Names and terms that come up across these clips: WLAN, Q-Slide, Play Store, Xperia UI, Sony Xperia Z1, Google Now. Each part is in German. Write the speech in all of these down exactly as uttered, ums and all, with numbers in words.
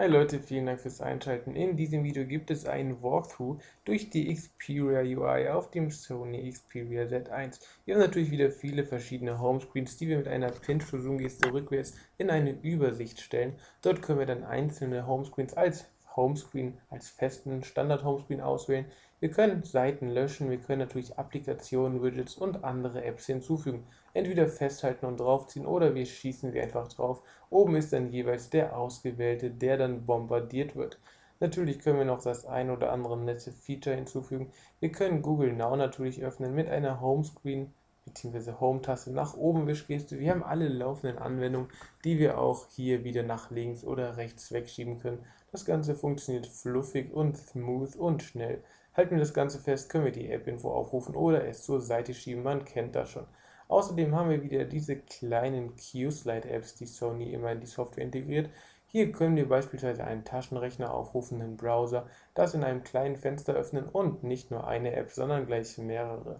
Hi Leute, vielen Dank fürs Einschalten. In diesem Video gibt es einen Walkthrough durch die Xperia U I auf dem Sony Xperia Z eins. Wir haben natürlich wieder viele verschiedene Homescreens, die wir mit einer Pinch-to-Zoom-Geste rückwärts in eine Übersicht stellen. Dort können wir dann einzelne Homescreens als Homescreen, als festen Standard-Homescreen auswählen. Wir können Seiten löschen, wir können natürlich Applikationen, Widgets und andere Apps hinzufügen. Entweder festhalten und draufziehen oder wir schießen sie einfach drauf. Oben ist dann jeweils der ausgewählte, der dann bombardiert wird. Natürlich können wir noch das ein oder andere nette Feature hinzufügen. Wir können Google Now natürlich öffnen mit einer Homescreen bzw. Home-Taste nach oben Wischgeste. Wir haben alle laufenden Anwendungen, die wir auch hier wieder nach links oder rechts wegschieben können. Das Ganze funktioniert fluffig und smooth und schnell. Halten wir das Ganze fest, können wir die App-Info aufrufen oder es zur Seite schieben, man kennt das schon. Außerdem haben wir wieder diese kleinen Q-Slide-Apps, die Sony immer in die Software integriert. Hier können wir beispielsweise einen Taschenrechner aufrufen, einen Browser, das in einem kleinen Fenster öffnen und nicht nur eine App, sondern gleich mehrere.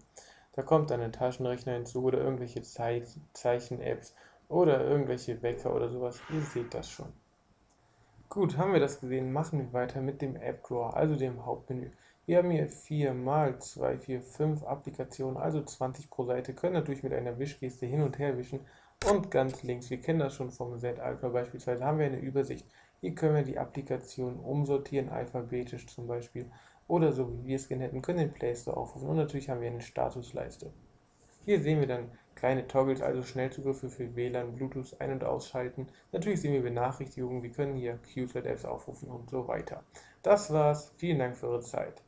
Da kommt dann ein Taschenrechner hinzu oder irgendwelche Ze- Zeichen-Apps oder irgendwelche Wecker oder sowas, ihr seht das schon. Gut, haben wir das gesehen, machen wir weiter mit dem App-Drawer, also dem Hauptmenü. Wir haben hier vier mal zwei, vier, fünf Applikationen, also zwanzig pro Seite, können natürlich mit einer Wischgeste hin und her wischen. Und ganz links, wir kennen das schon vom Z-Alpha beispielsweise, haben wir eine Übersicht. Hier können wir die Applikationen umsortieren, alphabetisch zum Beispiel. Oder so wie wir es gerne hätten, können den Play Store aufrufen und natürlich haben wir eine Statusleiste. Hier sehen wir dann kleine Toggles, also Schnellzugriffe für W L A N, Bluetooth ein- und ausschalten. Natürlich sehen wir Benachrichtigungen, wir können hier Q-Slide-Apps aufrufen und so weiter. Das war's, vielen Dank für eure Zeit.